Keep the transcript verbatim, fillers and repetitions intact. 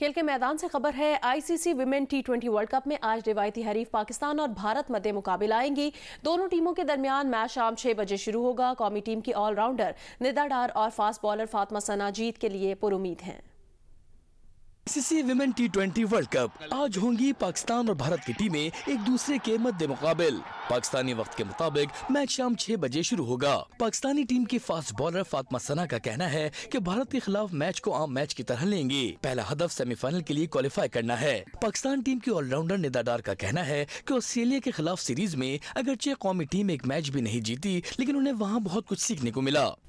खेल के मैदान से खबर है। ICC women T twenty world cup में आज रिवायती हरीफ पाकिस्तान और भारत मध्य मुकाबला आएंगी। दोनों टीमों के दरमियान मैच शाम छह बजे शुरू होगा। कौमी टीम की ऑलराउंडर निदा डार और फास्ट बॉलर फातिमा सना जीत के लिए पुरउम्मीद हैं। ICC women T twenty world cup आज होंगी पाकिस्तान और भारत की टीमें एक दूसरे के मध्य मुकाबल। पाकिस्तानी वक्त के मुताबिक मैच शाम छह बजे शुरू होगा। पाकिस्तानी टीम की फास्ट बॉलर फातिमा सना का कहना है कि भारत के खिलाफ मैच को आम मैच की तरह लेंगे। पहला हदफ सेमीफाइनल के लिए क्वालिफाई करना है। पाकिस्तान टीम की ऑलराउंडर निदा डार का कहना है कि ऑस्ट्रेलिया के खिलाफ सीरीज में अगरचे कौमी टीम एक मैच भी नहीं जीती, लेकिन उन्हें वहाँ बहुत कुछ सीखने को मिला।